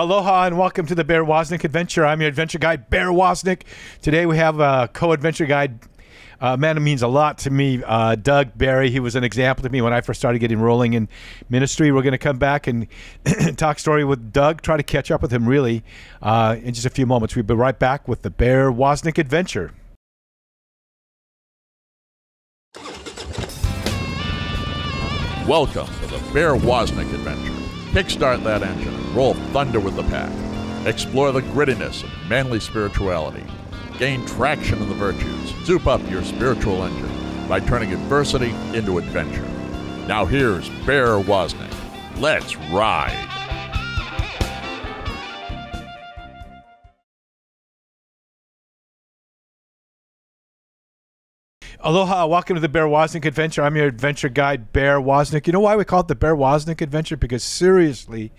Aloha and welcome to the Bear Woznick Adventure. I'm your adventure guide, Bear Woznick. Today we have a co-adventure guide, man who means a lot to me, Doug Barry. He was an example to me when I first started getting rolling in ministry. We're going to come back and talk story with Doug, try to catch up with him really in just a few moments. We'll be right back with the Bear Woznick Adventure. Welcome to the Bear Woznick Adventure. Kickstart that engine and roll thunder with the pack. Explore the grittiness of manly spirituality. Gain traction in the virtues. Soup up your spiritual engine by turning adversity into adventure. Now here's Bear Woznick. Let's ride. Aloha, welcome to the Bear Woznick Adventure. I'm your adventure guide, Bear Woznick. You know why we call it the Bear Woznick Adventure? Because seriously,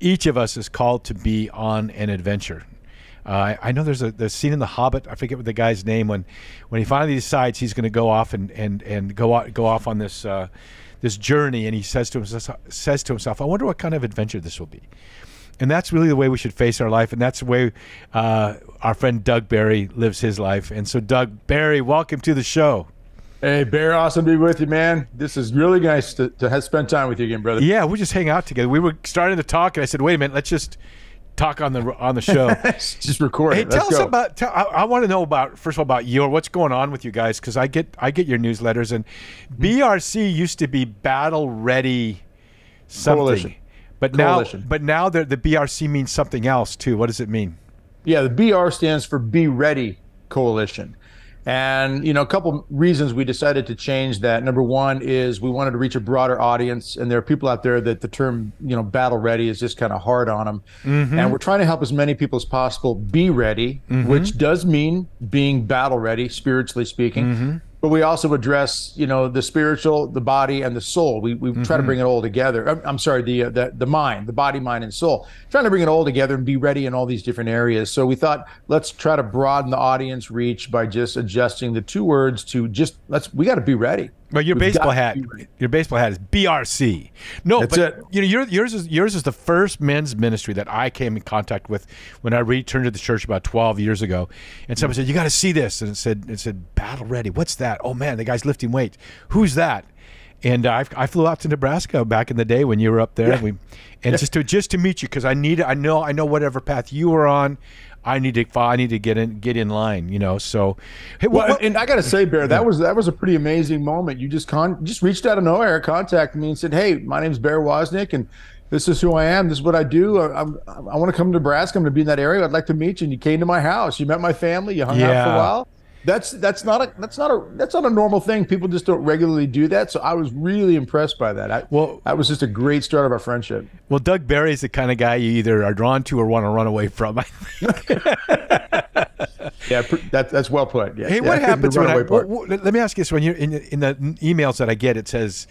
each of us is called to be on an adventure. I know there's a scene in The Hobbit, I forget what the guy's name, when he finally decides he's going to go off and go off on this this journey, and he says to himself, I wonder what kind of adventure this will be. And that's really the way we should face our life, and that's the way our friend Doug Barry lives his life. And so, Doug Barry, welcome to the show. Hey, Bear, awesome to be with you, man. This is really nice to spend time with you again, brother. Yeah, we just hang out together. We were starting to talk, and I said, wait a minute, let's just talk on the show. Just record. Hey, tell us about. I want to know about, first of all, about you, or what's going on with you guys, because I get your newsletters, and BRC used to be Battle Ready something. Coalition. But coalition. Now the BRC means something else too. What does it mean? Yeah, the BR stands for Be Ready Coalition. And, you know, a couple reasons we decided to change that. Number one is we wanted to reach a broader audience, and there are people out there that the term, you know, battle ready is just kind of hard on them. Mm-hmm. And we're trying to help as many people as possible be ready, mm-hmm. which does mean being battle ready, spiritually speaking. Mm-hmm. But we also address, you know, the spiritual, the body, and the soul. We mm-hmm. try to bring it all together. I'm sorry, the mind, the body, mind, and soul. Trying to bring it all together and be ready in all these different areas. So we thought, let's try to broaden the audience reach by just adjusting the two words to just we got to be ready. Well, your baseball hat is BRC. No, that's but it. You know, yours is the first men's ministry that I came in contact with when I returned to the church about 12 years ago, and somebody said, you got to see this, and it said Battle Ready. What's that? Oh man, the guy's lifting weight. Who's that? And I flew out to Nebraska back in the day when you were up there, yeah. just to meet you, because I know whatever path you were on, I need to get in line, you know. So, hey, and I gotta say, Bear, that was a pretty amazing moment. You just reached out of nowhere, contacted me, and said, "Hey, my name's Bear Woznick, and this is who I am. This is what I do. I want to come to Nebraska. I'm going to be in that area. I'd like to meet you." And you came to my house. You met my family. You hung out for a while. That's not a normal thing. People just don't regularly do that. So I was really impressed by that. That was just a great start of our friendship. Well, Doug Barry is the kind of guy you either are drawn to or want to run away from, I think. Yeah, that's well put. Yeah. Hey, what happens when let me ask you this: when you're in the emails that I get, it says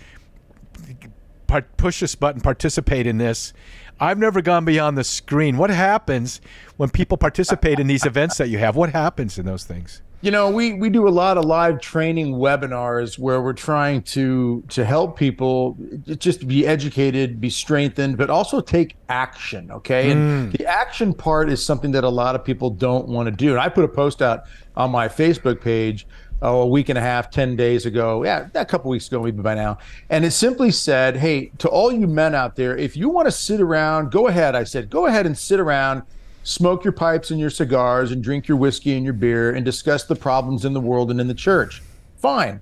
push this button, participate in this. I've never gone beyond the screen. What happens when people participate in these events that you have? What happens in those things? You know, we do a lot of live training webinars where we're trying to help people just be educated, be strengthened, but also take action, okay? Mm. And the action part is something that a lot of people don't want to do. And I put a post out on my Facebook page a week and a half, 10 days ago, a couple weeks ago even by now. And it simply said, hey, to all you men out there, if you want to sit around, go ahead, I said, go ahead and sit around, smoke your pipes and your cigars and drink your whiskey and your beer and discuss the problems in the world and in the church. Fine.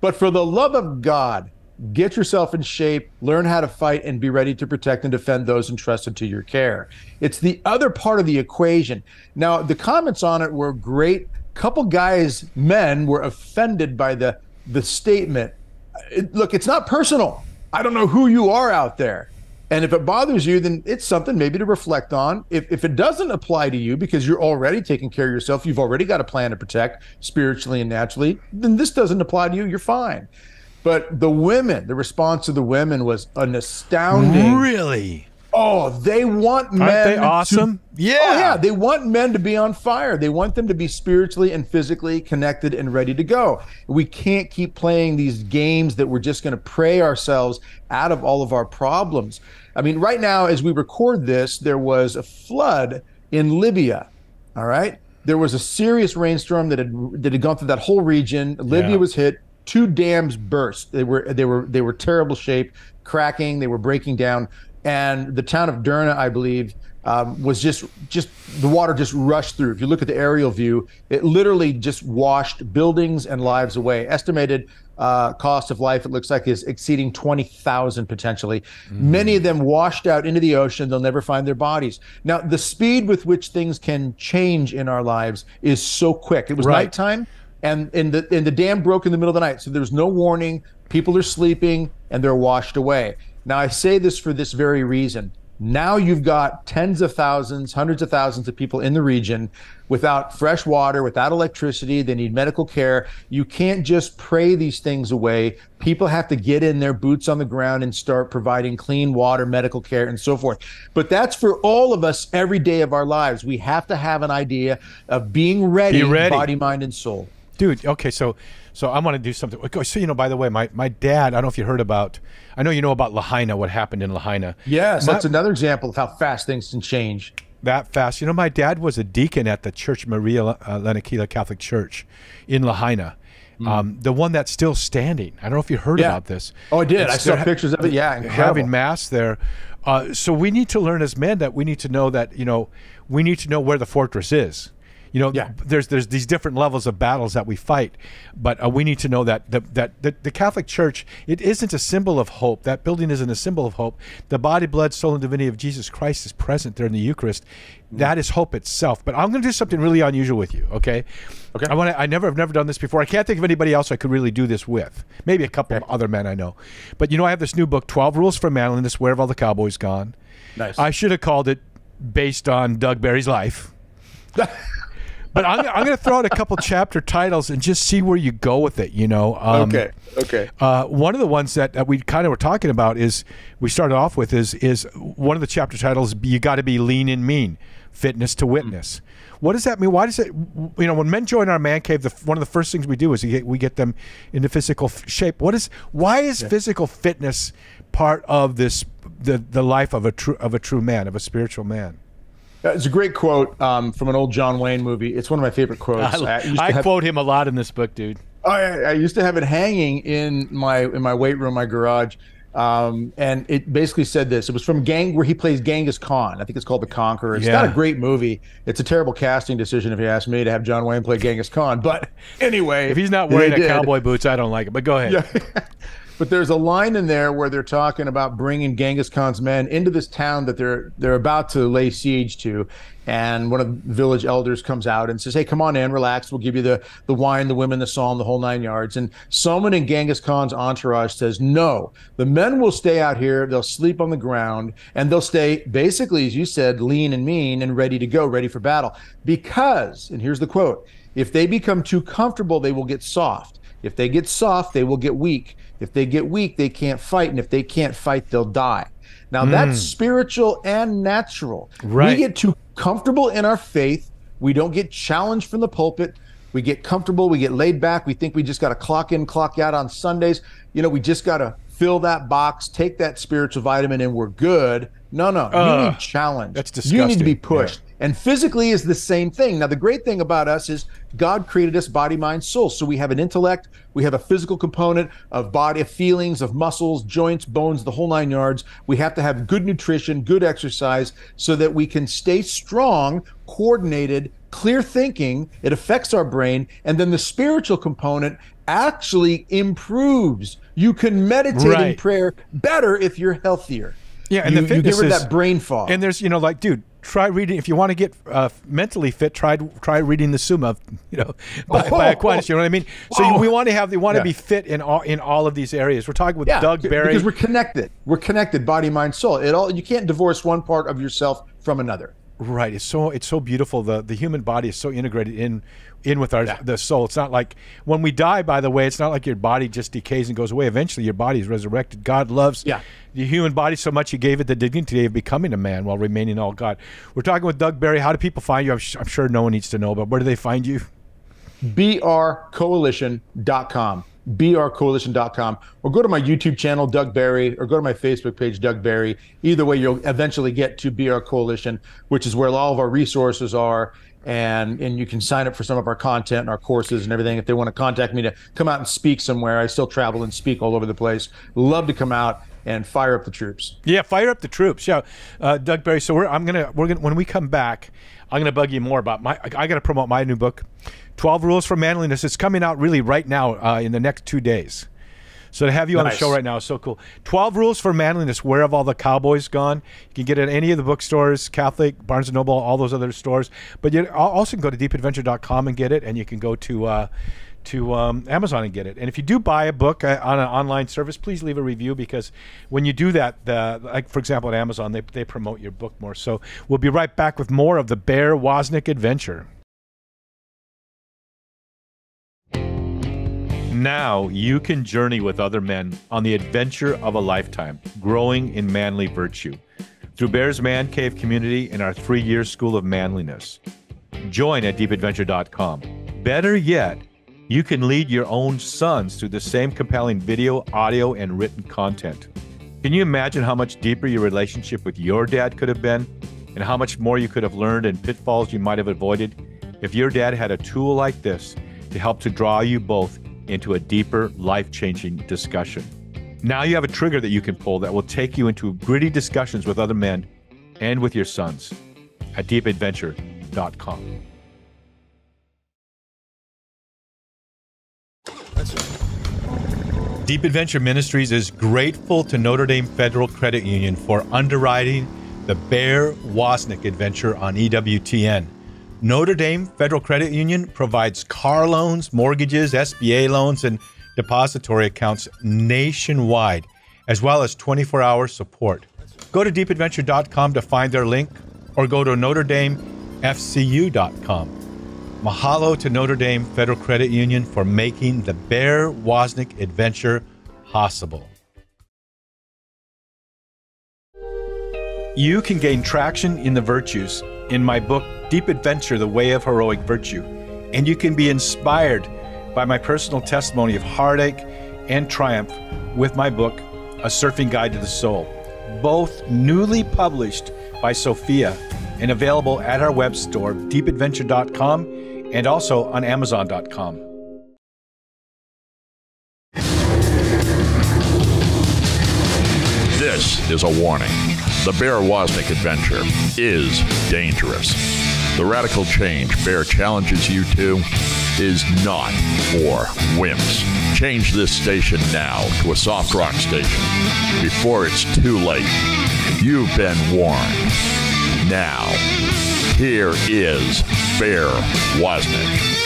But for the love of God, get yourself in shape, learn how to fight, and be ready to protect and defend those entrusted to your care. It's the other part of the equation. Now, the comments on it were great. A couple guys, men, were offended by the statement. Look, it's not personal. I don't know who you are out there. And if it bothers you, then it's something maybe to reflect on. If it doesn't apply to you because you're already taking care of yourself, you've already got a plan to protect spiritually and naturally, then this doesn't apply to you, you're fine. But the response of the women was an astounding. Really? Oh, they want men. Aren't they awesome? Yeah. Oh, yeah. They want men to be on fire. They want them to be spiritually and physically connected and ready to go. We can't keep playing these games that we're just going to pray ourselves out of all of our problems. I mean, right now, as we record this, there was a flood in Libya. All right. There was a serious rainstorm that had gone through that whole region. Libya was hit. Two dams burst. They were terrible shape, cracking. They were breaking down. And the town of Derna, I believe, was just the water just rushed through. If you look at the aerial view, it literally just washed buildings and lives away. Estimated cost of life, it looks like, is exceeding 20,000 potentially. Many of them washed out into the ocean. They'll never find their bodies. Now, the speed with which things can change in our lives is so quick. It was nighttime, and the dam broke in the middle of the night, so there's no warning. People are sleeping, and they're washed away. Now, I say this for this very reason. Now you've got tens of thousands, hundreds of thousands of people in the region without fresh water, without electricity. They need medical care. You can't just pray these things away. People have to get in their boots on the ground and start providing clean water, medical care, and so forth. But that's for all of us every day of our lives. We have to have an idea of being ready, body, mind, and soul. Dude, okay, so I want to do something. So, you know, by the way, my dad, I don't know if you heard about, I know you know about Lahaina, what happened in Lahaina. Yes, that's another example of how fast things can change. That fast. You know, my dad was a deacon at the church, Maria Lanakila Catholic Church in Lahaina. The one that's still standing. I don't know if you heard about this. Oh, I did. It's I saw pictures of it. Yeah, incredible. Having mass there. So we need to learn as men that we need to know that, you know, we need to know where the fortress is. You know, there's these different levels of battles that we fight, but we need to know that the Catholic Church, it isn't a symbol of hope. That building isn't a symbol of hope. The body, blood, soul, and divinity of Jesus Christ is present there in the Eucharist. That is hope itself. But I'm going to do something really unusual with you, okay? Okay. I've never done this before. I can't think of anybody else I could really do this with. Maybe a couple of other men I know. But you know, I have this new book, 12 Rules for Manliness, Where Have All the Cowboys Gone? Nice. I should have called it Based on Doug Barry's Life. But I'm going to throw out a couple chapter titles and just see where you go with it, you know. Okay. One of the ones that we kind of were talking about is, we started off with, is one of the chapter titles, you got to be lean and mean, fitness to witness. What does that mean? Why does it, you know, when men join our man cave, one of the first things we do is we get them into physical shape. Why is physical fitness part of this, the life of a true man, of a spiritual man? It's a great quote from an old John Wayne movie. It's one of my favorite quotes. I quote him a lot in this book, dude. I used to have it hanging in my weight room, my garage, and it basically said this. It was from where he plays Genghis Khan. I think it's called The Conqueror. It's not a great movie. It's a terrible casting decision, if you ask me, to have John Wayne play Genghis Khan. But anyway, if he's not wearing cowboy boots, I don't like it. But go ahead. Yeah. But there's a line in there where they're talking about bringing Genghis Khan's men into this town that they're about to lay siege to, and one of the village elders comes out and says, hey, come on in, relax, we'll give you the wine, the women, the psalm, the whole nine yards. And someone in Genghis Khan's entourage says, no, the men will stay out here, they'll sleep on the ground, and they'll stay, basically, as you said, lean and mean and ready to go, ready for battle. Because, and here's the quote, if they become too comfortable, they will get soft. If they get soft, they will get weak. If they get weak, they can't fight. And if they can't fight, they'll die. Now, that's spiritual and natural. Right. We get too comfortable in our faith. We don't get challenged from the pulpit. We get comfortable. We get laid back. We think we just got to clock in, clock out on Sundays. You know, we just got to fill that box, take that spiritual vitamin, and we're good. No. You need challenge. That's disgusting. You need to be pushed. Yeah. And physically is the same thing. Now, the great thing about us is God created us body, mind, soul. So we have an intellect. We have a physical component of body, of feelings, of muscles, joints, bones, the whole nine yards. We have to have good nutrition, good exercise, so that we can stay strong, coordinated, clear thinking. It affects our brain. And then the spiritual component actually improves. You can meditate in prayer better if you're healthier. Yeah, and the fitness, you get rid of that brain fog. And there's, you know, like, dude, try reading. If you want to get mentally fit, try reading the Summa, you know, by Aquinas. You know what I mean? So we want to be fit in all of these areas. We're talking with Doug Barry because we're connected. We're connected, body, mind, soul. You can't divorce one part of yourself from another. Right. It's so beautiful. The human body is so integrated in with the soul. It's not like when we die, by the way, it's not like your body just decays and goes away. Eventually your body is resurrected. God loves the human body so much he gave it the dignity of becoming a man while remaining all God. We're talking with Doug Barry. How do people find you? I'm sure no one needs to know, but where do they find you? brcoalition.com. brcoalition.com, or go to my YouTube channel, Doug Barry, or go to my Facebook page, Doug Barry. Either way, you'll eventually get to Be Our Coalition, which is where all of our resources are, and you can sign up for some of our content and our courses and everything. If they want to contact me to come out and speak somewhere, I still travel and speak all over the place. Love to come out and fire up the troops. Yeah, fire up the troops. Yeah, Doug Barry. So we're gonna when we come back, I'm gonna bug you more about my. I gotta promote my new book, 12 Rules for Manliness. It's coming out really right now in the next 2 days. So to have you on the show right now is so cool. 12 Rules for Manliness. Where have all the cowboys gone? You can get it at any of the bookstores, Catholic, Barnes & Noble, all those other stores. But you also can go to deepadventure.com and get it, and you can go to Amazon and get it. And if you do buy a book on an online service, please leave a review, because when you do that, like for example at Amazon, they promote your book more. So we'll be right back with more of the Bear Woznick Adventure. Now you can journey with other men on the adventure of a lifetime, growing in manly virtue, through Bear's Man Cave community and our 3-year School of Manliness. Join at deepadventure.com. Better yet, you can lead your own sons through the same compelling video, audio, and written content. Can you imagine how much deeper your relationship with your dad could have been, and how much more you could have learned and pitfalls you might have avoided if your dad had a tool like this to help to draw you both into a deeper, life-changing discussion? Now you have a trigger that you can pull that will take you into gritty discussions with other men and with your sons at deepadventure.com. Deep Adventure Ministries is grateful to Notre Dame Federal Credit Union for underwriting the Bear Woznick Adventure on EWTN. Notre Dame Federal Credit Union provides car loans, mortgages, SBA loans, and depository accounts nationwide, as well as 24-hour support. Go to deepadventure.com to find their link, or go to notredamefcu.com. Mahalo to Notre Dame Federal Credit Union for making the Bear Woznick Adventure possible. You can gain traction in the virtues in my book, Deep Adventure: The Way of Heroic Virtue, and you can be inspired by my personal testimony of heartache and triumph with my book, A Surfing Guide to the Soul, both newly published by Sophia and available at our web store, deepadventure.com, and also on amazon.com. This is a warning. The Bear Woznick Adventure is dangerous. The radical change Bear challenges you to is not for wimps. Change this station now to a soft rock station before it's too late. You've been warned. Now, here is Bear Woznick.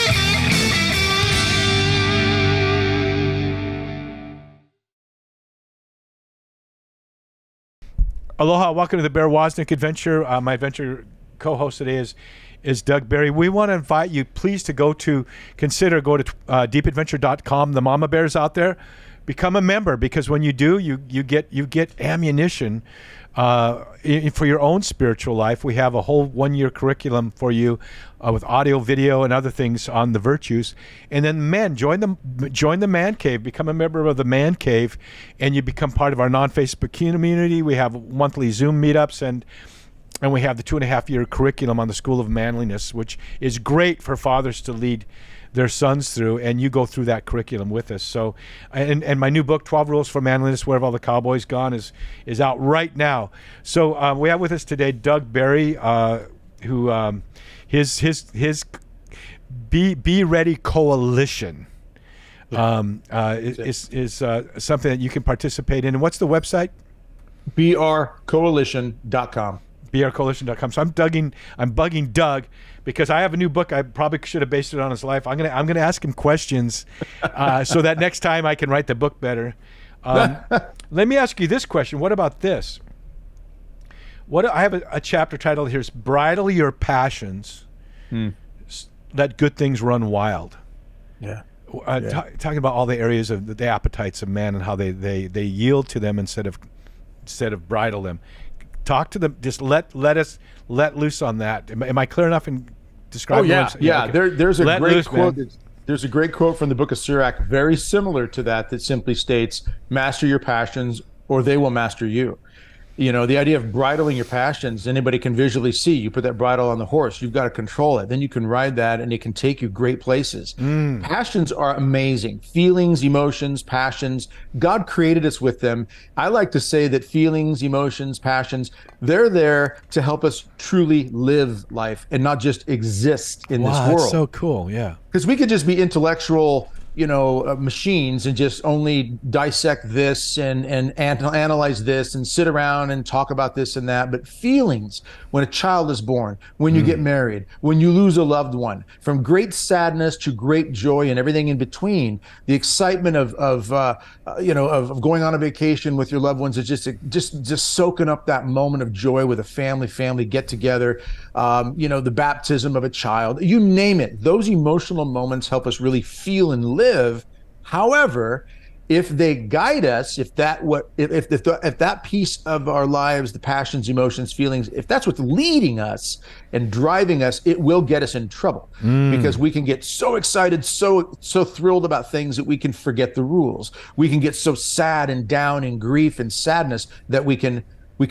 Aloha, welcome to the Bear Woznick Adventure. My adventure co-host today is Doug Barry. We want to invite you, please, to consider go to deepadventure.com. The mama bears out there, become a member, because when you do, you get ammunition for your own spiritual life. We have a whole 1-year curriculum for you with audio, video, and other things on the virtues. And then men, join the Man Cave, become a member of the Man Cave, and you become part of our non-Facebook community. We have monthly Zoom meetups, and we have the 2.5-year curriculum on the School of Manliness, which is great for fathers to lead their sons through, and you go through that curriculum with us. So, and my new book, 12 Rules for Manliness, Where Have All the Cowboys Gone, is out right now. So we have with us today Doug Barry, who his Be Ready Coalition is something that you can participate in. And what's the website? brcoalition.com. brcoalition.com. So I'm bugging Doug, because I have a new book. I probably should have based it on his life. I'm gonna ask him questions so that next time I can write the book better. Let me ask you this question. What about this? What I have a chapter titled here is "Bridle Your Passions, Let Good Things Run Wild." Yeah. Talking about all the areas of the appetites of man and how they yield to them instead of bridle them. Talk to them. Just let us let loose on that. Am I clear enough in describing? Oh yeah, what I'm yeah. Okay. There's a great loose, quote. There's a great quote from the Book of Sirach, very similar to that, that simply states, "Master your passions, or they will master you." You know, the idea of bridling your passions, anybody can visually see. You put that bridle on the horse, you've got to control it. Then you can ride that and it can take you great places. Mm. Passions are amazing. Feelings, emotions, passions. God created us with them. I like to say that feelings, emotions, passions, they're there to help us truly live life and not just exist in this world. That's so cool, yeah. Because we could just be intellectual, you know, machines and just only dissect this and analyze this and sit around and talk about this and that. But feelings, when a child is born, when you get married, when you lose a loved one, from great sadness to great joy and everything in between, the excitement of going on a vacation with your loved ones is just soaking up that moment of joy with a family get together, you know, the baptism of a child, you name it. Those emotional moments help us really feel and live. However, if they guide us, if that piece of our lives, the passions, emotions, feelings, if that's what's leading us and driving us, it will get us in trouble, because we can get so excited, so thrilled about things that we can forget the rules. We can get so sad and down in grief and sadness that we can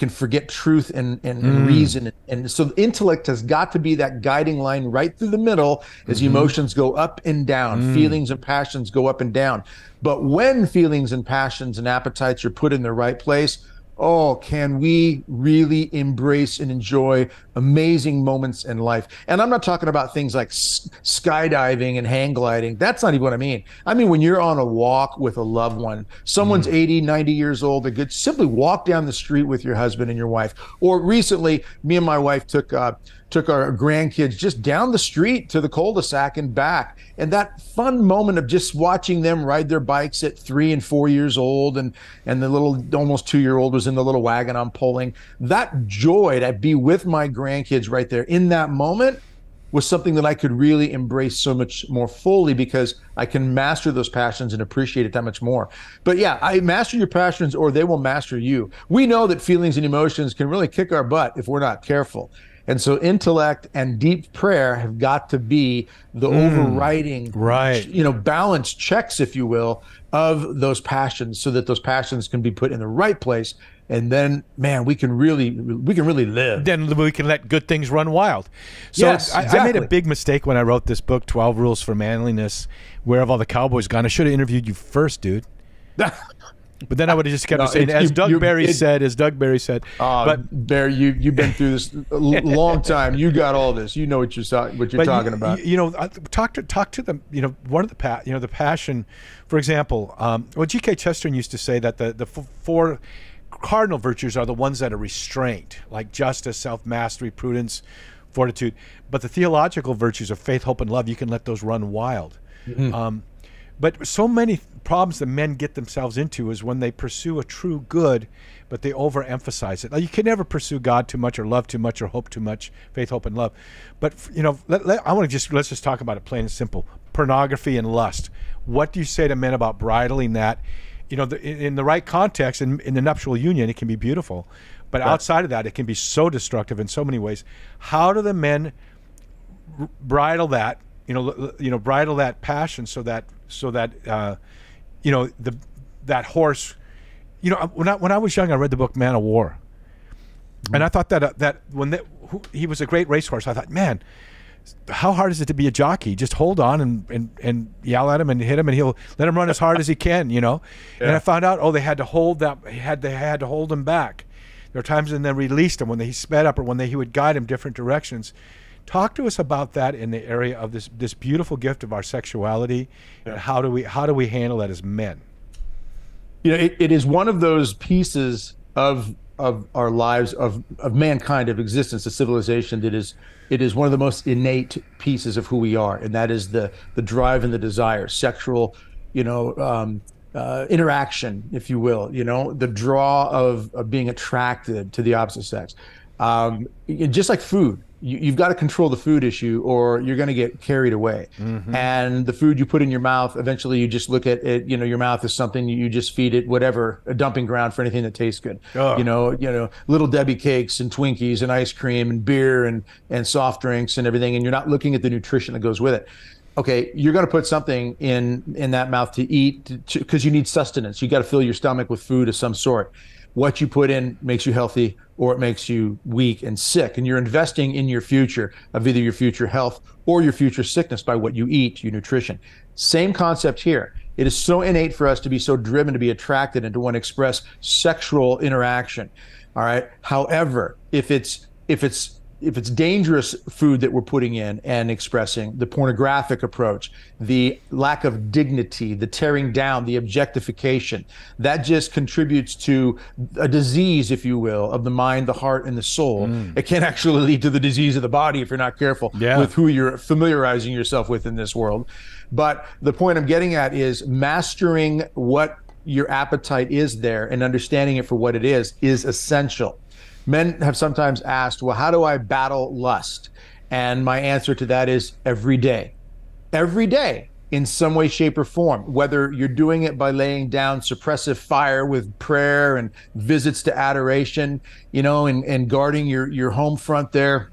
forget truth and reason. And so the intellect has got to be that guiding line right through the middle as emotions go up and down, feelings and passions go up and down. But when feelings and passions and appetites are put in the right place, oh, can we really embrace and enjoy amazing moments in life. And I'm not talking about things like skydiving and hang gliding. That's not even what I mean. I mean, when you're on a walk with a loved one, someone's 80, 90 years old, they could simply walk down the street with your husband and your wife. Or recently, me and my wife took our grandkids just down the street to the cul-de-sac and back. And that fun moment of just watching them ride their bikes at 3 and 4 years old, and the little almost 2-year-old was in the little wagon I'm pulling. That joy to be with my grandkids right there in that moment was something that I could really embrace so much more fully, because I can master those passions and appreciate it that much more. But yeah, I master your passions or they will master you. We know that feelings and emotions can really kick our butt if we're not careful. And so intellect and deep prayer have got to be the overriding, you know, balance checks, if you will, of those passions, so that those passions can be put in the right place. And then, man, we can really live. Then we can let good things run wild. So yes, exactly. I made a big mistake when I wrote this book, 12 Rules for Manliness. Where have all the cowboys gone? I should have interviewed you first, dude. But then I would have just kept saying, as Doug Barry said. But Barry, you've been through this a long time. You got all this. You know what you're talking about. You know, talk to them. You know, one of the passion, for example. Well, G.K. Chesterton used to say that the four cardinal virtues are the ones that are restrained, like justice, self-mastery, prudence, fortitude. But the theological virtues of faith, hope, and love, you can let those run wild. But so many problems that men get themselves into is when they pursue a true good, but they overemphasize it. Now, you can never pursue God too much, or love too much, or hope too much, faith, hope, and love. But you know, let's just talk about it plain and simple. Pornography and lust. What do you say to men about bridling that? You know, in the right context, in the nuptial union, it can be beautiful, but outside of that, it can be so destructive in so many ways. How do the men bridle that? You know, bridle that passion so that you know, that horse. You know, when I was young, I read the book Man of War, and I thought that he was a great racehorse. I thought, man, how hard is it to be a jockey? Just hold on and yell at him and hit him, and he'll let him run as hard as he can. You know, and I found out, oh, they had to hold him back. There were times, and then released him when he sped up, or when he would guide him different directions. Talk to us about that in the area of this beautiful gift of our sexuality, and how do we handle that as men? You know, it is one of those pieces of our lives, of mankind, of existence, of civilization, that it is one of the most innate pieces of who we are, and that is the drive and the desire, sexual, you know, interaction, if you will, you know, the draw of being attracted to the opposite sex. Just like food, you've got to control the food issue or you're going to get carried away. Mm-hmm. And the food you put in your mouth, eventually you just look at it, you know, your mouth is something you just feed it, whatever, a dumping ground for anything that tastes good. Oh. You know, little Debbie cakes and Twinkies and ice cream and beer and soft drinks and everything. And you're not looking at the nutrition that goes with it. Okay, you're going to put something in that mouth to eat because you need sustenance. You got to fill your stomach with food of some sort. What you put in makes you healthy or it makes you weak and sick. And you're investing in your future of either your future health or your future sickness by what you eat, your nutrition. Same concept here. It is so innate for us to be so driven to be attracted and to want to express sexual interaction. All right. However, if it's dangerous food that we're putting in and expressing, the pornographic approach, the lack of dignity, the tearing down, the objectification, that just contributes to a disease, if you will, of the mind, the heart, and the soul. Mm. It can actually lead to the disease of the body if you're not careful with who you're familiarizing yourself with in this world. But the point I'm getting at is mastering what your appetite is there and understanding it for what it is essential. Men have sometimes asked, well, how do I battle lust? And my answer to that is every day. Every day in some way, shape, or form, whether you're doing it by laying down suppressive fire with prayer and visits to adoration, you know, and guarding your home front there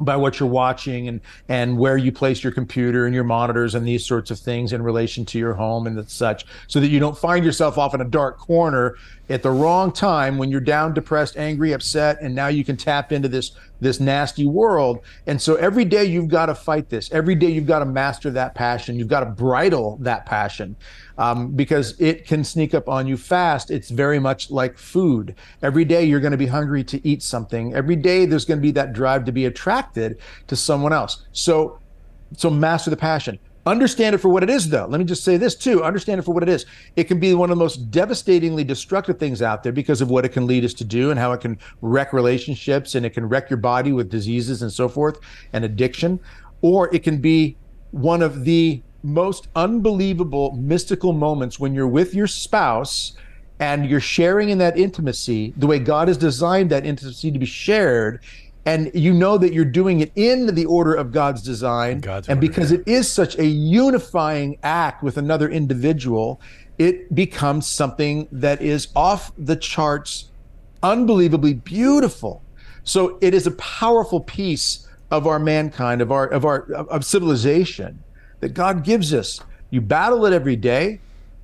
by what you're watching and where you place your computer and your monitors and these sorts of things in relation to your home and such, so that you don't find yourself off in a dark corner at the wrong time when you're down, depressed, angry, upset, and now you can tap into this nasty world. And so every day you've got to fight this. Every day you've got to master that passion. You've got to bridle that passion because it can sneak up on you fast. It's very much like food. Every day you're going to be hungry to eat something. Every day there's going to be that drive to be attracted to someone else. So master the passion. Understand it for what it is, though. Let me just say this, too. Understand it for what it is. It can be one of the most devastatingly destructive things out there because of what it can lead us to do and how it can wreck relationships and it can wreck your body with diseases and so forth and addiction. Or it can be one of the most unbelievable mystical moments when you're with your spouse and you're sharing in that intimacy, the way God has designed that intimacy to be shared. And you know that you're doing it in the order of God's design. Because it is such a unifying act with another individual, it becomes something that is off the charts, unbelievably beautiful. So it is a powerful piece of our mankind, of civilization that God gives us. You battle it every day.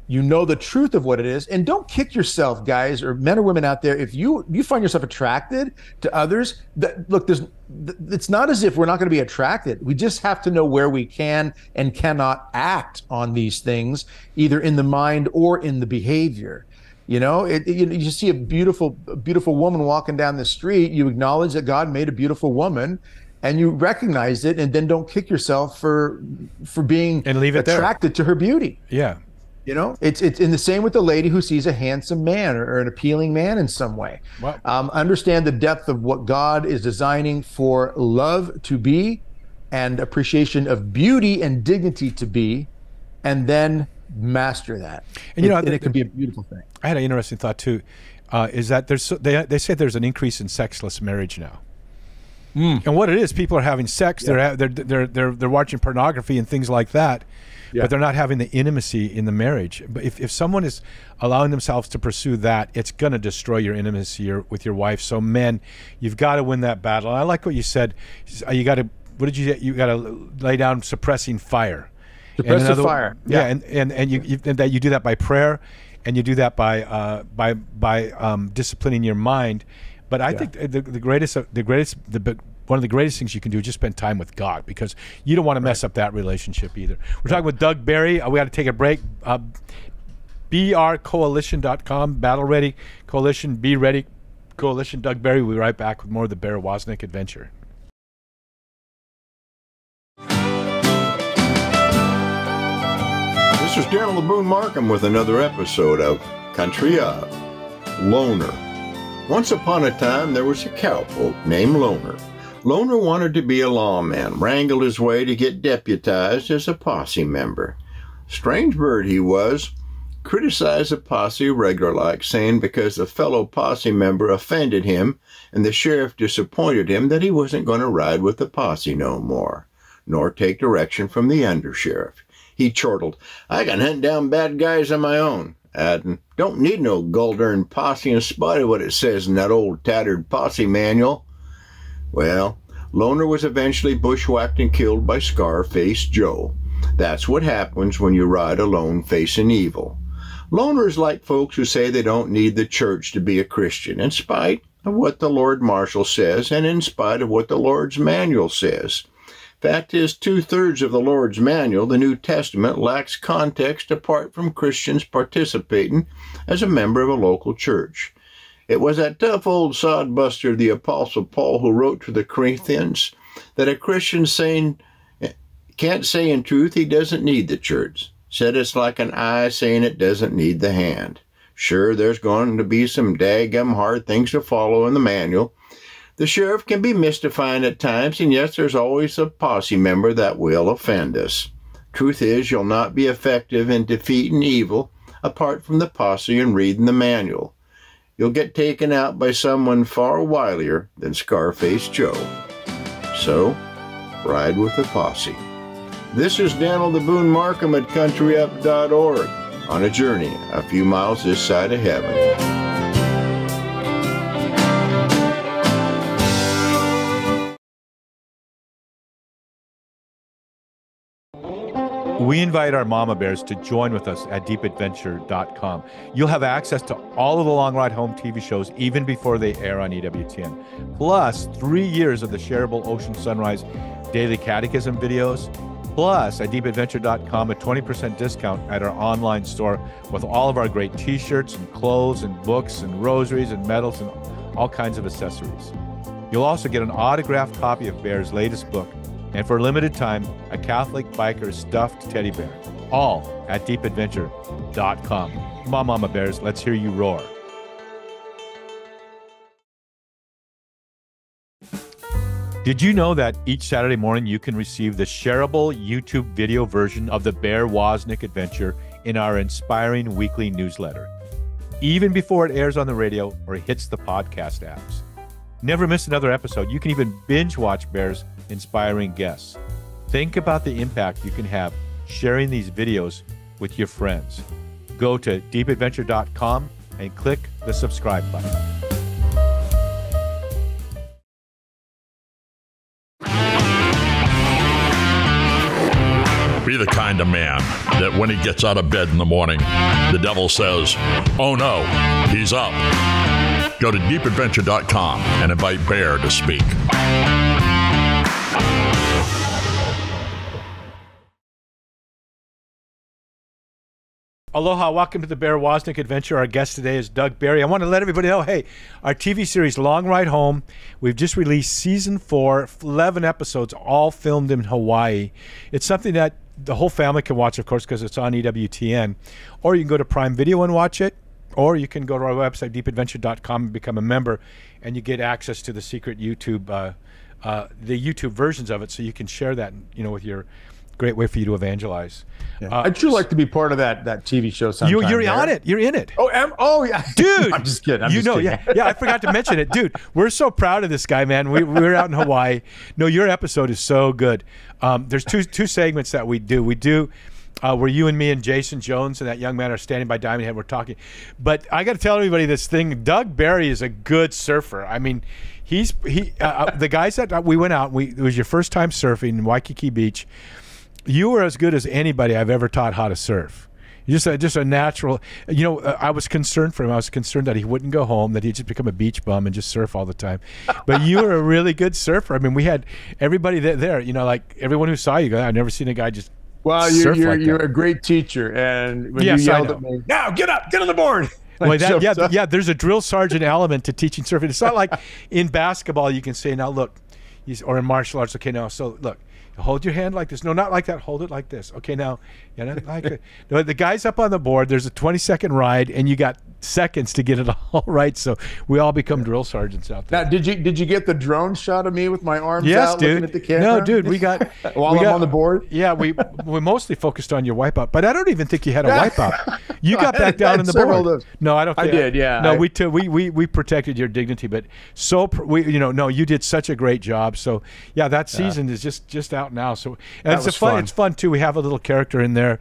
You know the truth of what it is, and don't kick yourself, guys, or men or women out there. If you find yourself attracted to others, it's not as if we're not going to be attracted. We just have to know where we can and cannot act on these things, either in the mind or in the behavior. You know, you see a beautiful woman walking down the street. You acknowledge that God made a beautiful woman, and you recognize it, and then don't kick yourself for being attracted to her beauty. Yeah. You know, it's in the same with the lady who sees a handsome man or an appealing man in some way. Wow. Understand the depth of what God is designing for love to be and appreciation of beauty and dignity to be, and then master that. And, it can be a beautiful thing. I had an interesting thought, too, is that they say there's an increase in sexless marriage now. Mm. And what it is, people are having sex, they're watching pornography and things like that. Yeah. But they're not having the intimacy in the marriage. But if someone is allowing themselves to pursue that, it's going to destroy your intimacy with your wife. So men, you've got to win that battle. And I like what you said. You got to lay down suppressing fire. Suppressive fire. Yeah, yeah. And you do that by prayer, and you do that by disciplining your mind. But I think one of the greatest things you can do is just spend time with God, because you don't want to mess up that relationship either. We're talking with Doug Barry. We got to take a break. brcoalition.com, Battle Ready Coalition, Be Ready Coalition. Doug Barry, we'll be right back with more of the Bear Woznick Adventure. This is Darrell LaBoone Markham with another episode of Country Up, Loner. Once upon a time, there was a cowpoke named Loner. Loner wanted to be a lawman, wrangled his way to get deputized as a posse member. Strange bird he was. criticized a posse regular-like, saying because a fellow posse member offended him and the sheriff disappointed him that he wasn't going to ride with the posse no more, nor take direction from the undersheriff. He chortled, "I can hunt down bad guys on my own," adding, "Don't need no gull-darn posse in spite of what it says in that old tattered posse manual." Well, Loner was eventually bushwhacked and killed by Scarface Joe. That's what happens when you ride alone facing evil. Loners like folks who say they don't need the church to be a Christian, in spite of what the Lord Marshal says and in spite of what the Lord's Manual says. Fact is, 2/3 of the Lord's Manual, the New Testament, lacks context apart from Christians participating as a member of a local church. It was that tough old sodbuster, the Apostle Paul, who wrote to the Corinthians that a Christian can't say in truth he doesn't need the church. Said it's like an eye saying it doesn't need the hand. Sure, there's going to be some daggum hard things to follow in the manual. The sheriff can be mystifying at times, and yes, there's always a posse member that will offend us. Truth is, you'll not be effective in defeating evil apart from the posse and reading the manual. You'll get taken out by someone far wilier than Scarface Joe. So, ride with the posse. This is Daniel DeBoone Markham at countryup.org on a journey a few miles this side of heaven. We invite our mama bears to join with us at deepadventure.com. You'll have access to all of the Long Ride Home TV shows even before they air on EWTN. Plus, 3 years of the shareable Ocean Sunrise Daily Catechism videos. Plus, at deepadventure.com, a 20% discount at our online store with all of our great t-shirts and clothes and books and rosaries and medals and all kinds of accessories. You'll also get an autographed copy of Bear's latest book, and for a limited time, a Catholic biker stuffed teddy bear, all at deepadventure.com. Come on, mama bears, let's hear you roar. Did you know that each Saturday morning you can receive the shareable YouTube video version of the Bear Woznick adventure in our inspiring weekly newsletter, even before it airs on the radio or hits the podcast apps? Never miss another episode. You can even binge watch Bear's inspiring guests. Think about the impact you can have sharing these videos with your friends. Go to deepadventure.com and click the subscribe button. Be the kind of man that when he gets out of bed in the morning, the devil says, "Oh no, he's up." Go to deepadventure.com and invite Bear to speak. Aloha, welcome to the Bear Woznick Adventure. Our guest today is Doug Barry. I want to let everybody know, hey, our TV series, Long Ride Home, we've just released season 4, 11 episodes, all filmed in Hawaii. It's something that the whole family can watch, of course, because it's on EWTN. Or you can go to Prime Video and watch it, or you can go to our website, deepadventure.com, and become a member, and you get access to the secret YouTube, the YouTube versions of it, so you can share that, you know, with your... Great way for you to evangelize. Yeah. I'd sure like to be part of that TV show sometime. You're on it. You're in it. Oh yeah, dude. I'm just kidding. I'm just kidding. Yeah. I forgot to mention it, dude. We're so proud of this guy, man. We're out in Hawaii. No, your episode is so good. There's two segments that we do. We do where you and me and Jason Jones and that young man are standing by Diamond Head. We're talking, but I got to tell everybody this thing. Doug Barry is a good surfer. I mean. The guys that we went out. It was your first time surfing in Waikiki Beach. You were as good as anybody I've ever taught how to surf. You're just a natural. You know, I was concerned for him. I was concerned that he wouldn't go home, that he'd just become a beach bum and just surf all the time. But you were a really good surfer. I mean, we had everybody there. You know, like everyone who saw you go, I've never seen a guy just. Well, you're a great teacher, and when you yelled at me, "Now get up, get on the board." Well, that, yeah. There's a drill sergeant element to teaching surfing. It's not like in basketball you can say, "Now look," or in martial arts, "Okay, now so look." Hold your hand like this. No, not like that. Hold it like this. Okay, now, you know, like it. No, the guy's up on the board. There's a 20-second ride, and you got seconds to get it all right. So we all become drill sergeants out there. Now, did you get the drone shot of me with my arms out looking at the camera? No, dude, we got while I'm on the board. Yeah, we mostly focused on your wipeout, but I don't even think you had a wipeout. You got back down in the board. No, I don't. Think I did. Yeah. No, we protected your dignity, but you did such a great job. So yeah, that season is just out now. So and it's fun. It's fun too. We have a little character in there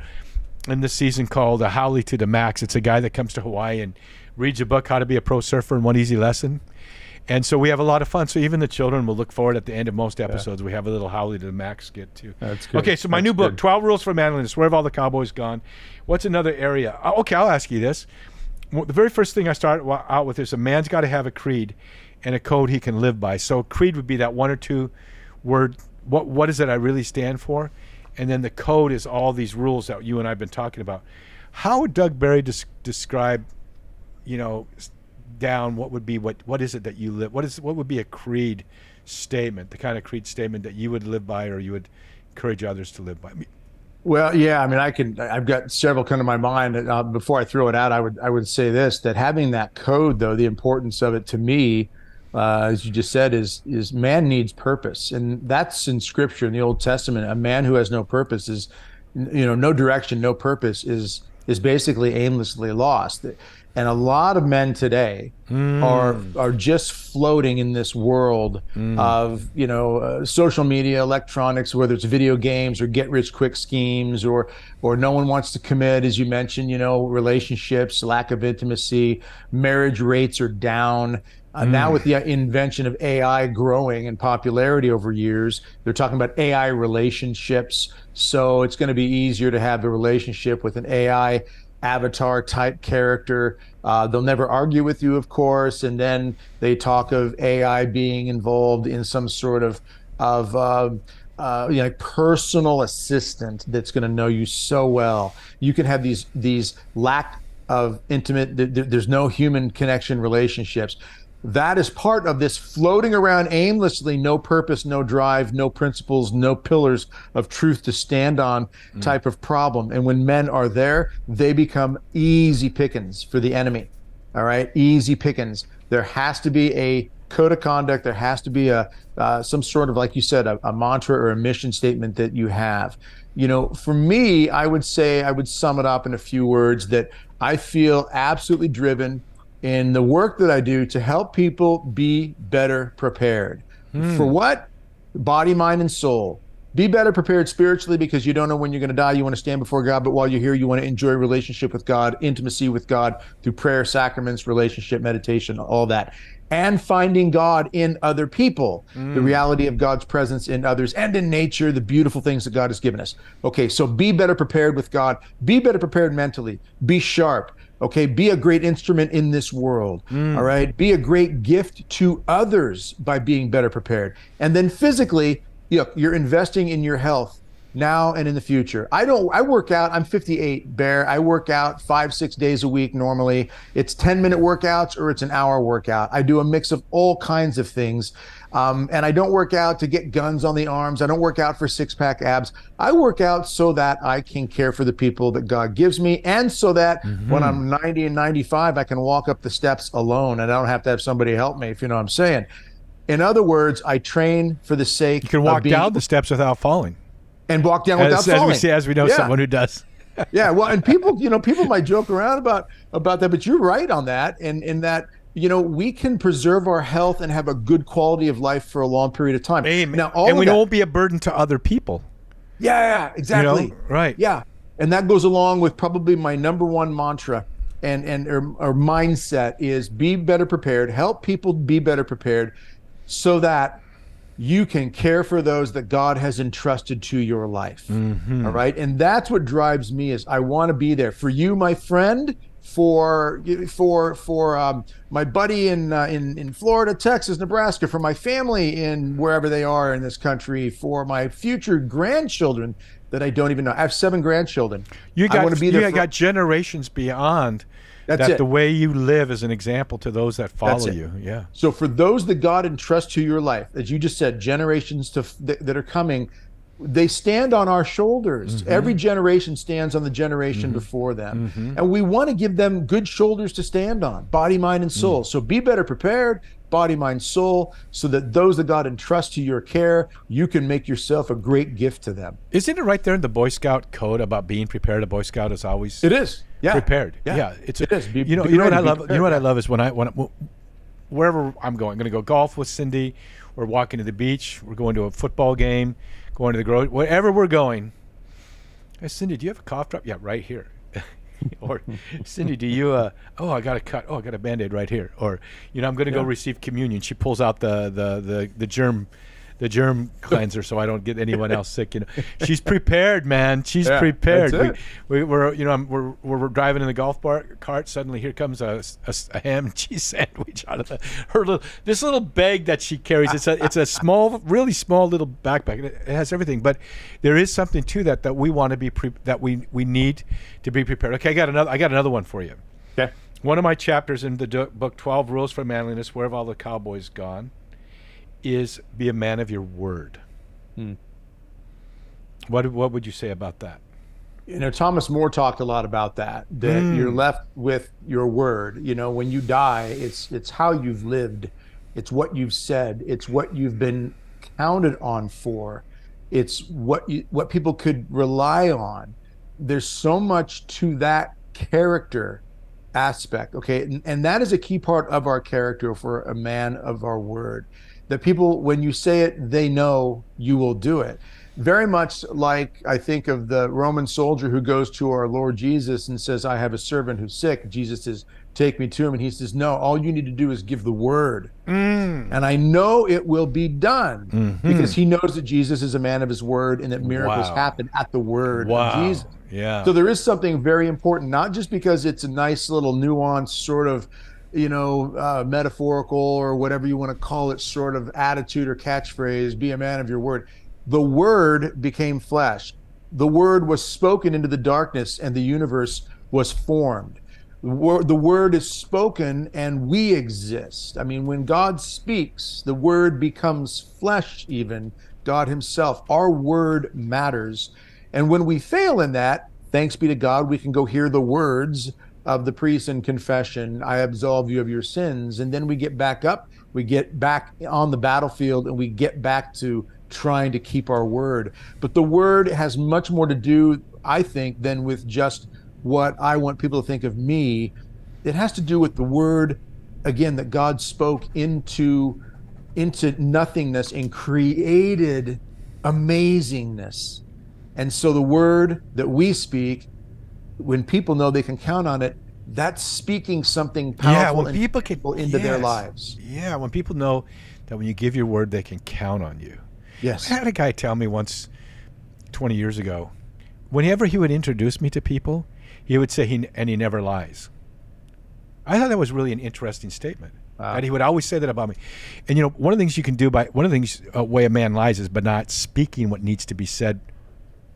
in this season called a Howley to the Max. It's a guy that comes to Hawaii and reads a book, How to Be a Pro Surfer in One Easy Lesson. And so we have a lot of fun. So even the children will look forward at the end of most episodes. Yeah. We have a little Howley to the Max skit too. That's good. Okay, so my new book, 12 Rules for Manliness, Where Have All the Cowboys Gone? What's another area? Okay, I'll ask you this. The very first thing I started out with is a man's got to have a creed and a code he can live by. So creed would be that one or two word, what is it I really stand for? And then the code is all these rules that you and I have been talking about. How would Doug Barry describe, you know, down what would be, what is it that you live, what would be a creed statement, the kind of creed statement that you would live by or you would encourage others to live by? I mean, well, yeah, I mean, I've got several come to my mind. Before I throw it out, I would say this, that having that code, though, the importance of it to me, as you just said, is man needs purpose. And that's in Scripture, in the Old Testament. A man who has no purpose is, you know, no direction, no purpose is basically aimlessly lost. And a lot of men today are just floating in this world of, you know, social media, electronics, whether it's video games or get rich quick schemes, or no one wants to commit, as you mentioned, you know, relationships, lack of intimacy, marriage rates are down. Now with the invention of AI growing in popularity over years, they're talking about AI relationships. So it's going to be easier to have a relationship with an AI avatar type character. They'll never argue with you, of course. And then they talk of AI being involved in some sort of you know, personal assistant that's going to know you so well. You can have these lack of intimate, there's no human connection relationships. That is part of this floating around aimlessly, no purpose, no drive, no principles, no pillars of truth to stand on type of problem. And when men are there, they become easy pickings for the enemy. All right, easy pickings. There has to be a code of conduct. There has to be a some sort of, like you said, a mantra or a mission statement that you have. You know, for me, I would sum it up in a few words that I feel absolutely driven in the work that I do to help people be better prepared. For what? Body, mind, and soul. Be better prepared spiritually, because you don't know when you're gonna die. You wanna stand before God, but while you're here, you wanna enjoy a relationship with God, intimacy with God through prayer, sacraments, relationship, meditation, all that. And finding God in other people, the reality of God's presence in others and in nature, the beautiful things that God has given us. Okay, so be better prepared with God. Be better prepared mentally. Be sharp. Okay, be a great instrument in this world, all right? Be a great gift to others by being better prepared. And then physically, you're investing in your health now and in the future. I work out, I'm 58, Bear. I work out 5-6 days a week normally. It's 10-minute workouts or it's an hour workout. I do a mix of all kinds of things. And I don't work out to get guns on the arms. I don't work out for six-pack abs. I work out so that I can care for the people that God gives me, and so that when I'm 90 and 95, I can walk up the steps alone and I don't have to have somebody help me, if you know what I'm saying. In other words, I train for the sake of being... You can walk down the steps without falling. And walk down without falling. As we know, someone who does. Yeah, well, and people, you know, people might joke around about that, but you're right on that, and in that, you know, we can preserve our health and have a good quality of life for a long period of time. Amen. Now, all and we won't be a burden to other people. Yeah, exactly. You know? Right. Yeah, and that goes along with probably my number one mantra or mindset is be better prepared, help people be better prepared so that you can care for those that God has entrusted to your life, all right? And that's what drives me is I want to be there for you, my friend, for my buddy in Florida, Texas, Nebraska, for my family in wherever they are in this country, for my future grandchildren that I don't even know. I have 7 grandchildren. You got generations beyond. The way you live is an example to those that follow you. Yeah. So for those that God entrusts to your life, as you just said, generations that are coming, They stand on our shoulders. Mm-hmm. Every generation stands on the generation mm-hmm. before them. Mm-hmm. And we want to give them good shoulders to stand on, body, mind, and soul. Mm-hmm. So be better prepared, body, mind, soul, so that those that God entrusts to your care, you can make yourself a great gift to them. Isn't it right there in the Boy Scout code about being prepared? A Boy Scout is always... It is. Yeah. Prepared. Yeah. Yeah. It's a, it is. Be, you know what I love? Prepared. You know what I love is when wherever I'm going to go golf with Cindy. We're walking to the beach. We're going to a football game. Going to the grocery, wherever we're going. Hey, Cindy, do you have a cough drop? Yeah, right here. Or Cindy, do you? Oh, I got a cut. Oh, I got a Band-Aid right here. Or, you know, I'm going to go receive communion. She pulls out the germ cleanser, so I don't get anyone else sick. You know, she's prepared, man. She's prepared. We're you know we're driving in the golf cart. Suddenly, here comes a ham and cheese sandwich out of this little bag that she carries. It's a small, really small little backpack. It has everything, but there is something to that we want to be that we need to be prepared. Okay, I got another one for you. Okay, one of my chapters in the book 12 Rules for Manliness, Where Have All the Cowboys Gone? Is be a man of your word. Hmm. What would you say about that? You know, Thomas More talked a lot about that you're left with your word. You know, when you die, it's how you've lived. It's what you've said. It's what you've been counted on for. It's what people could rely on. There's so much to that character aspect, okay? And that is a key part of our character for a man of our word. That people, when you say it, they know you will do it. Very much like I think of the Roman soldier who goes to our Lord Jesus and says, I have a servant who's sick. Jesus says, take me to him. And he says, no, all you need to do is give the word. Mm. And I know it will be done mm-hmm. because he knows that Jesus is a man of his word and that miracles wow. happen at the word wow. of Jesus. Yeah. So there is something very important, not just because it's a nice little nuanced sort of metaphorical or whatever you want to call it, sort of attitude or catchphrase, be a man of your word. The word became flesh. The word was spoken into the darkness and the universe was formed. The word is spoken and we exist. I mean, when God speaks, the word becomes flesh even, God himself. Our word matters. And when we fail in that, thanks be to God, we can go hear the words of the priest in confession, I absolve you of your sins. And then we get back up, we get back on the battlefield, and we get back to trying to keep our word. But the word has much more to do, I think, than with just what I want people to think of me. It has to do with the word, again, that God spoke into nothingness and created amazingness. And so the word that we speak, when people know they can count on it, that's speaking something powerful and people into their lives. Yeah, when people know that when you give your word, they can count on you. Yes. I had a guy tell me once, 20 years ago, whenever he would introduce me to people, he would say, he never lies. I thought that was really an interesting statement. And he would always say that about me. And you know, one of the things you can do way a man lies is by not speaking what needs to be said.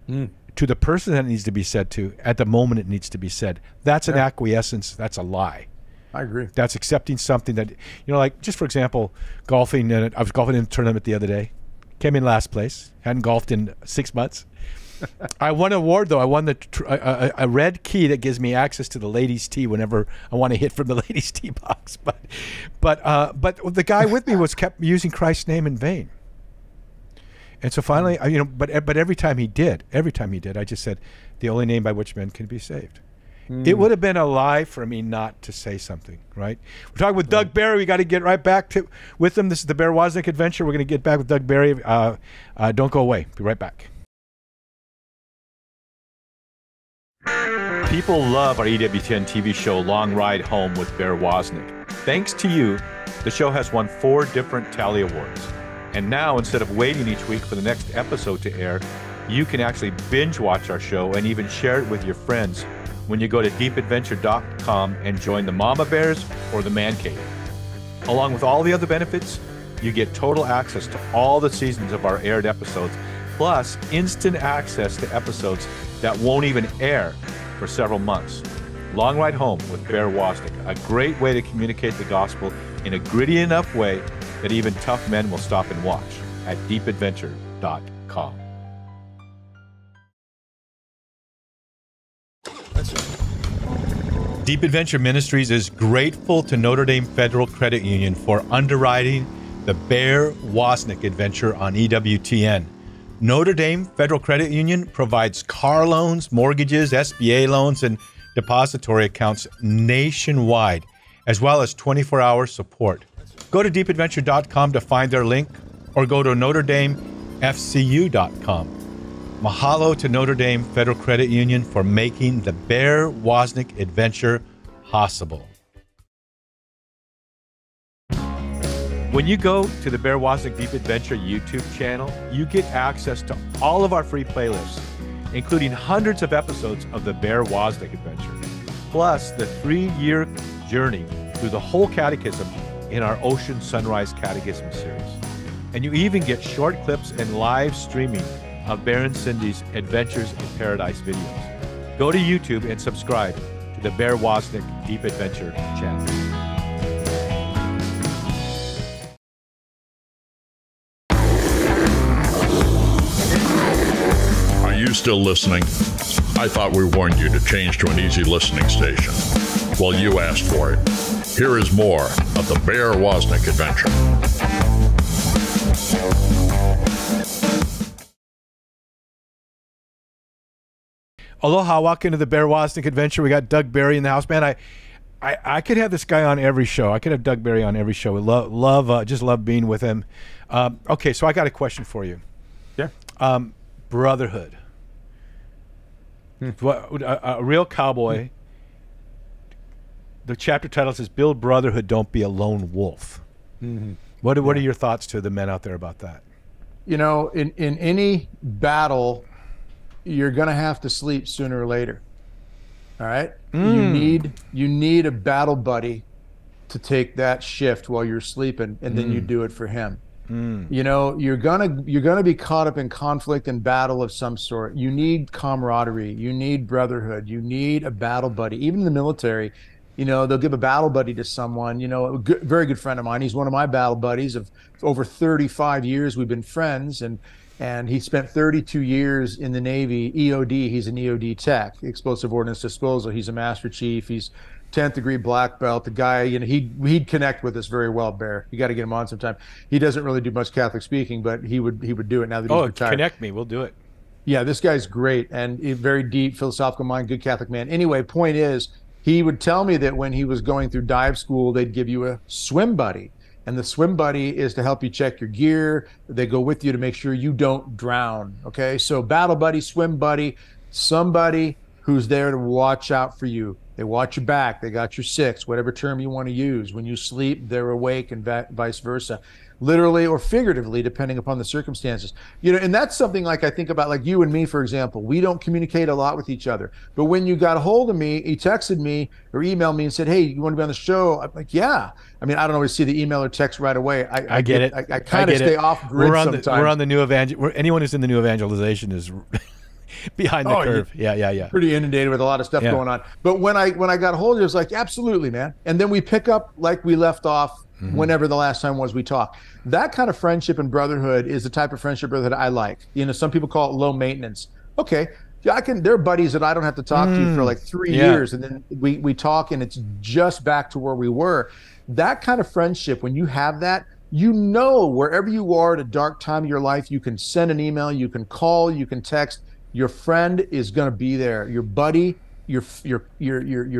Mm. To the person that it needs to be said to, at the moment it needs to be said. That's an acquiescence. That's a lie. I agree. That's accepting something that, you know, like just for example, golfing. And I was golfing in a tournament the other day. Came in last place. Hadn't golfed in 6 months. I won an award though. I won a red key that gives me access to the ladies' tee whenever I want to hit from the ladies' tee box. But the guy with me kept using Christ's name in vain. And so finally, you know, but every time he did, I just said, the only name by which men can be saved. Mm. It would have been a lie for me not to say something, right? We're talking with Doug Barry. We got to get right back with him. This is the Bear Woznick Adventure. We're going to get back with Doug Barry. Don't go away. Be right back. People love our EWTN TV show, Long Ride Home with Bear Woznick. Thanks to you, the show has won 4 different Telly Awards. And now, instead of waiting each week for the next episode to air, you can actually binge watch our show and even share it with your friends when you go to deepadventure.com and join the Mama Bears or the Man Cave. Along with all the other benefits, you get total access to all the seasons of our aired episodes, plus instant access to episodes that won't even air for several months. Long Ride Home with Bear Woznick, a great way to communicate the gospel in a gritty enough way that even tough men will stop and watch at deepadventure.com. Deep Adventure Ministries is grateful to Notre Dame Federal Credit Union for underwriting the Bear Woznick adventure on EWTN. Notre Dame Federal Credit Union provides car loans, mortgages, SBA loans, and depository accounts nationwide, as well as 24-hour support. Go to deepadventure.com to find their link, or go to notredamefcu.com. Mahalo to Notre Dame Federal Credit Union for making the Bear Woznick adventure possible. When you go to the Bear Woznick Deep Adventure YouTube channel, you get access to all of our free playlists, including hundreds of episodes of the Bear Woznick Adventure, plus the 3-year journey through the whole catechism in our Ocean Sunrise Catechism series. And you even get short clips and live streaming of Bear and Cindy's Adventures in Paradise videos. Go to YouTube and subscribe to the Bear Woznick Deep Adventure channel. Still listening? I thought we warned you to change to an easy listening station. Well, you asked for it. Here is more of the Bear Woznick Adventure. Aloha, welcome to the Bear Woznick Adventure. We got Doug Barry in the house. Man, I could have this guy on every show. I could have Doug Barry on every show. We just love being with him. Okay, so I got a question for you. Yeah. Brotherhood. A real cowboy. The chapter title says, "Build brotherhood, don't be a lone wolf." Mm-hmm. What are your thoughts to the men out there about that? You know, in any battle, you're going to have to sleep sooner or later. All right? Mm. You need a battle buddy to take that shift while you're sleeping, and then you do it for him. Mm. You know, you're gonna be caught up in conflict and battle of some sort. You need camaraderie. You need brotherhood. You need a battle buddy. Even in the military, you know, they'll give a battle buddy to someone. You know, a good, very good friend of mine. He's one of my battle buddies. Of over 35 years, we've been friends, and he spent 32 years in the Navy EOD. He's an EOD tech, explosive ordnance disposal. He's a master chief. He's 10th degree black belt. The guy, you know, he'd connect with us very well, Bear. You got to get him on sometime. He doesn't really do much Catholic speaking, but he would do it now that he's retired. Oh, connect me. We'll do it. Yeah, this guy's great and a very deep philosophical mind, good Catholic man. Anyway, point is, he would tell me that when he was going through dive school, they'd give you a swim buddy. And the swim buddy is to help you check your gear. They go with you to make sure you don't drown, okay? So battle buddy, swim buddy, somebody who's there to watch out for you. They watch your back. They got your six, whatever term you want to use. When you sleep, they're awake, and vice versa, literally or figuratively, depending upon the circumstances. You know, and that's something like I think about, like you and me, for example. We don't communicate a lot with each other. But when you got a hold of me, he texted me or emailed me and said, "Hey, you want to be on the show?" I'm like, "Yeah." I mean, I don't always see the email or text right away. I get it. I kind of stay off grid sometimes. We're on the new evangel. Anyone who's in the new evangelization is. Behind the curve. Yeah. Pretty inundated with a lot of stuff going on. But when I got hold of it, it was like, absolutely, man. And then we pick up like we left off whenever the last time was we talked. That kind of friendship and brotherhood is the type of friendship brotherhood I like. You know, some people call it low maintenance. Okay. There are buddies that I don't have to talk to for like 3 years, and then we talk and it's just back to where we were. That kind of friendship, when you have that, you know, wherever you are at a dark time of your life, you can send an email, you can call, you can text. Your friend is going to be there. Your buddy, your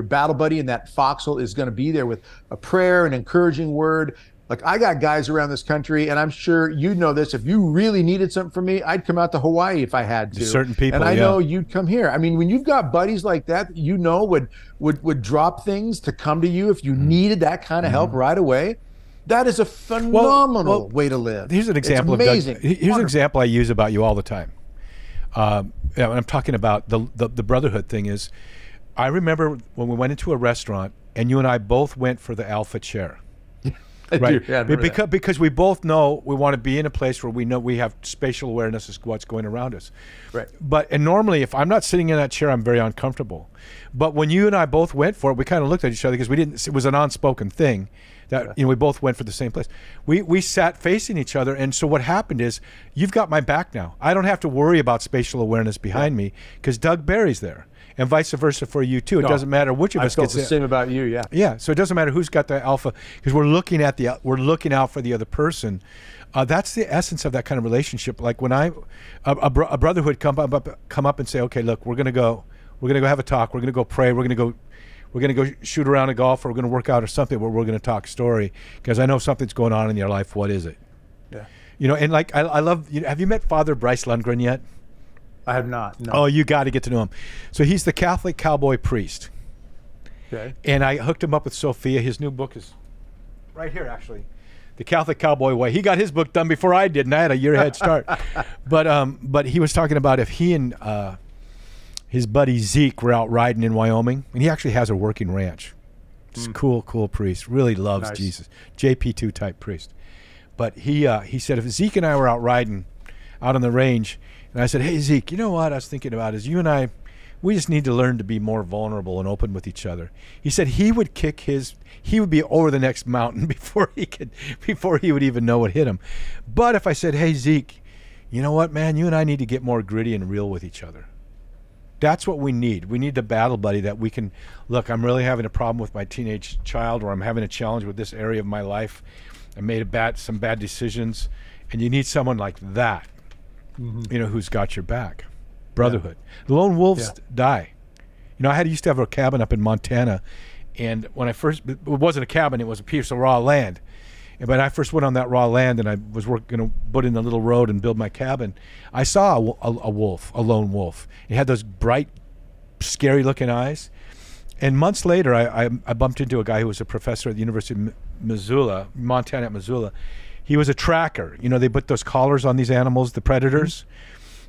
battle buddy in that foxhole is going to be there with a prayer, an encouraging word. Like, I got guys around this country, and I'm sure you know this. If you really needed something from me, I'd come out to Hawaii if I had to. Certain people, and I know you'd come here. I mean, when you've got buddies like that, you know, would drop things to come to you if you needed that kind of help right away. That is a phenomenal way to live. Here's an example. It's amazing. Here's an example I use about you all the time. And I'm talking about the brotherhood thing is, I remember when we went into a restaurant and you and I both went for the alpha chair, right? Yeah, because we both know we want to be in a place where we know we have spatial awareness as to what's going around us. Right. And normally if I'm not sitting in that chair, I'm very uncomfortable. But when you and I both went for it, we kind of looked at each other because we didn't, it was an unspoken thing that, you know, we both went for the same place. We sat facing each other, and so what happened is, you've got my back now. I don't have to worry about spatial awareness behind me because Doug Barry's there. and vice versa for you too. It doesn't matter which of us gets the same about you. Yeah. Yeah. So it doesn't matter who's got the alpha, because we're looking at the, we're looking out for the other person. That's the essence of that kind of relationship. Like when a brotherhood come up and say, okay, look, we're gonna go have a talk. We're gonna go pray. We're gonna go shoot around a golf, or we're gonna work out or something. Where we're gonna talk story, because I know something's going on in your life. What is it? Yeah. You know, and like I love. You know, have you met Father Bryce Lundgren yet? I have not. No. Oh, you got to get to know him. So he's the Catholic cowboy priest. Okay. And I hooked him up with Sophia. His new book is right here, actually. The Catholic Cowboy Way. He got his book done before I did, and I had a year head start. But he was talking about if he and his buddy Zeke were out riding in Wyoming, and he actually has a working ranch. It's cool priest. Really loves Jesus. JP2 type priest. But he said, if Zeke and I were out riding out on the range, and I said, hey, Zeke, you know what I was thinking about is you and I, we just need to learn to be more vulnerable and open with each other. He said he would be over the next mountain before he would even know what hit him. But if I said, hey, Zeke, you know what, man, you and I need to get more gritty and real with each other. That's what we need. We need the battle buddy that we can, look, I'm really having a problem with my teenage child, or I'm having a challenge with this area of my life. I made some bad decisions, and you need someone like that, you know, who's got your back. Brotherhood. Yeah. The lone wolves die. You know, I used to have a cabin up in Montana, and when I first, it wasn't a cabin, it was a piece of raw land. But I first went on that raw land, and I was going to put in a little road and build my cabin. I saw a wolf, a lone wolf. It had those bright, scary-looking eyes. And months later, I bumped into a guy who was a professor at the University of Missoula, Montana at Missoula. He was a tracker. You know, they put those collars on these animals, the predators.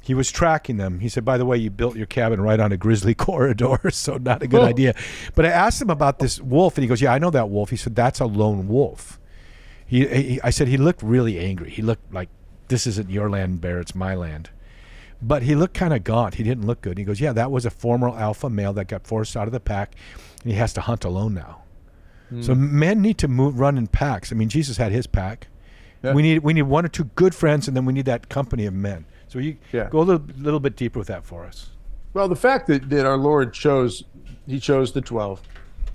He was tracking them. He said, by the way, you built your cabin right on a grizzly corridor, so not a good idea. But I asked him about this wolf, and he goes, yeah, I know that wolf. He said, that's a lone wolf. I said, he looked really angry. He looked like, this isn't your land, Bear, it's my land. But he looked kind of gaunt. He didn't look good. And he goes, yeah, that was a former alpha male that got forced out of the pack, and he has to hunt alone now. So men need to run in packs. I mean, Jesus had his pack. Yeah. We need one or two good friends, and then we need that company of men. So you go a little bit deeper with that for us. Well, the fact that our Lord chose the 12.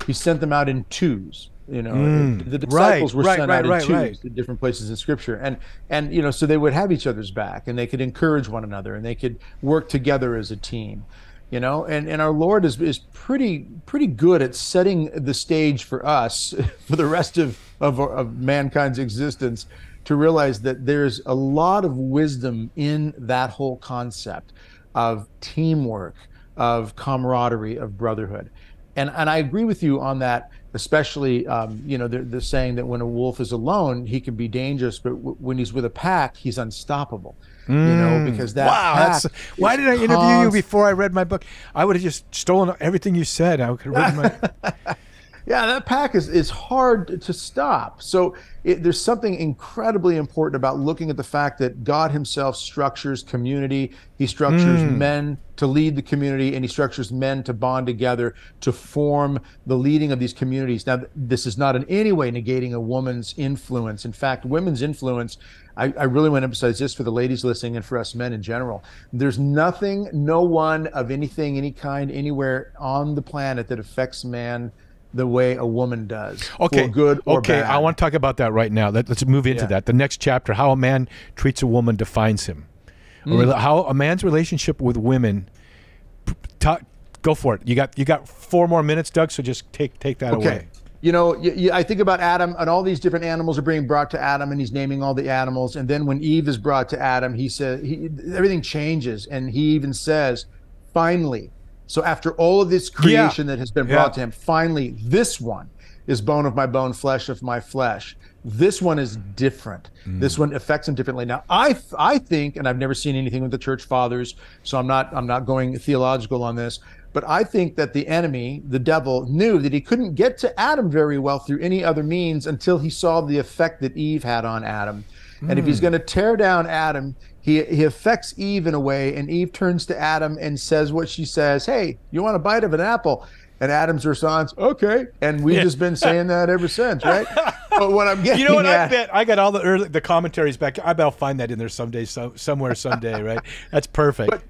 He sent them out in twos. You know, the disciples were sent out in twos to different places in Scripture, and you know, so they would have each other's back, and they could encourage one another, and they could work together as a team. You know, and our Lord is pretty good at setting the stage for us for the rest of mankind's existence, to realize that there's a lot of wisdom in that whole concept of teamwork, of camaraderie, of brotherhood. And I agree with you on that, especially, you know, the saying that when a wolf is alone, he can be dangerous, but when he's with a pack, he's unstoppable. You know, because that pack, why did I interview you before I read my book? I would have just stolen everything you said. I could have written my... Yeah, that pack is hard to stop. So there's something incredibly important about looking at the fact that God himself structures community. He structures men to lead the community, and he structures men to bond together to form the leading of these communities. Now, this is not in any way negating a woman's influence. In fact, women's influence, I really want to emphasize this for the ladies listening and for us men in general. There's nothing, no one of anything, any kind, anywhere on the planet that affects man the way a woman does, for good or bad. I want to talk about that right now. Let's move into that. The next chapter, how a man treats a woman defines him. Or how a man's relationship with women, go for it. You got 4 more minutes, Doug, so just take that away. You know, I think about Adam, and all these different animals are being brought to Adam, and he's naming all the animals. And then when Eve is brought to Adam, he says, everything changes. And he even says, finally. So after all of this creation that has been brought to him, finally, this one is bone of my bone, flesh of my flesh. This one is different. This one affects him differently. Now, I think, and I've never seen anything with the church fathers, so I'm not going theological on this, but I think that the enemy, the devil, knew that he couldn't get to Adam very well through any other means until he saw the effect that Eve had on Adam. And if he's going to tear down Adam, he affects Eve in a way, and Eve turns to Adam and says what she says, hey, you want a bite of an apple? And Adam's response, okay. And we've just been saying that ever since, right? But what I'm getting, you know what, I bet I got all the commentaries back. I bet I'll find that in there someday, somewhere, someday, right? That's perfect. But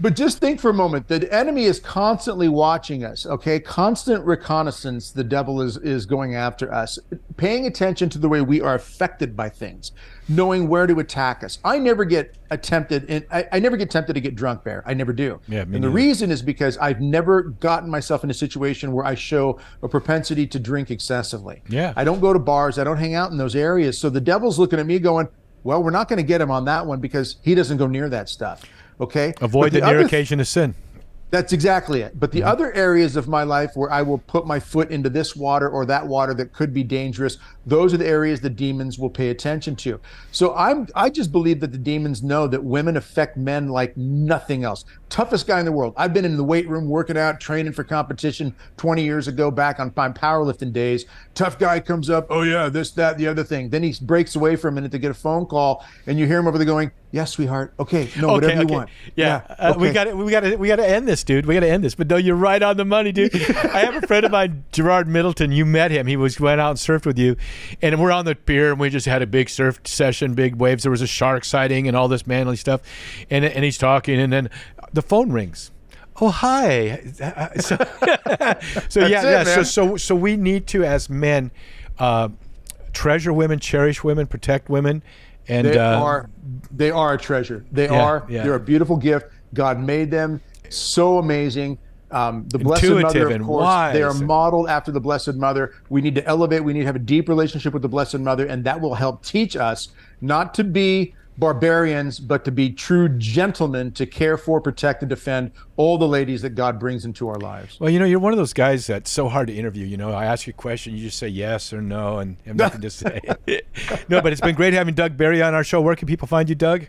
But just think for a moment, the enemy is constantly watching us, okay? Constant reconnaissance, the devil is going after us, paying attention to the way we are affected by things, knowing where to attack us. I never get tempted, and I never get tempted to get drunk, Bear. I never do. Yeah, and the reason is because I've never gotten myself in a situation where I show a propensity to drink excessively. Yeah. I don't go to bars. I don't hang out in those areas. So the devil's looking at me going, well, we're not going to get him on that one because he doesn't go near that stuff. Okay. Avoid the near occasion of sin. That's exactly it. But the other areas of my life where I will put my foot into this water or that water that could be dangerous, those are the areas the demons will pay attention to. So I just believe that the demons know that women affect men like nothing else. Toughest guy in the world. I've been in the weight room working out, training for competition 20 years ago back on my powerlifting days. Tough guy comes up, oh yeah, this, that, the other thing. Then he breaks away for a minute to get a phone call, and you hear him over there going, yes, sweetheart. Okay, no, okay, whatever you want. Yeah, okay. We got to end this, dude. We got to end this. But no, you're right on the money, dude. I have a friend of mine, Gerard Middleton. You met him. He went out and surfed with you, and we're on the pier, and we just had a big surf session, big waves. There was a shark sighting and all this manly stuff, and he's talking, and then the phone rings. Oh, hi. So, yeah. So we need to, as men, treasure women, cherish women, protect women. And they are a treasure. They're a beautiful gift. God made them so amazing. The Blessed Mother, of course, wise. They are modeled after the Blessed Mother. We need to elevate. We need to have a deep relationship with the Blessed Mother, and that will help teach us not to be barbarians, but to be true gentlemen, to care for, protect, and defend all the ladies that God brings into our lives. Well, you know, you're one of those guys that's so hard to interview. You know, I ask you a question, you just say yes or no and have nothing to say. No, but it's been great having Doug Barry on our show. Where can people find you, Doug?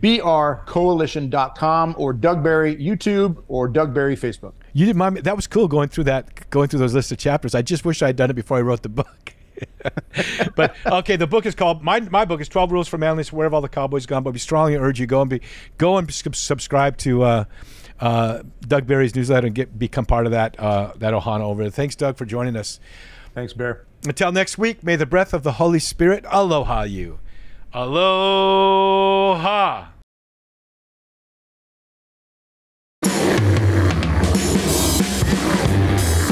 brcoalition.com or Doug Barry YouTube or Doug Barry Facebook. You didn't mind me. That was cool going through those lists of chapters. I just wish I had done it before I wrote the book. But okay, the book is called, my book is 12 Rules for Manliness, Where Have All the Cowboys Gone? But we strongly urge you go and subscribe to Doug Barry's newsletter and become part of that Ohana over there. Thanks, Doug, for joining us. Thanks, Bear. Until next week, may the breath of the Holy Spirit aloha you. Aloha.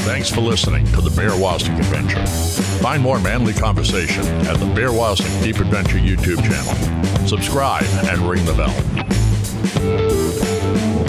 Thanks for listening to the Bear Woznick Adventure. Find more manly conversation at the Bear Woznick Deep Adventure YouTube channel. Subscribe and ring the bell.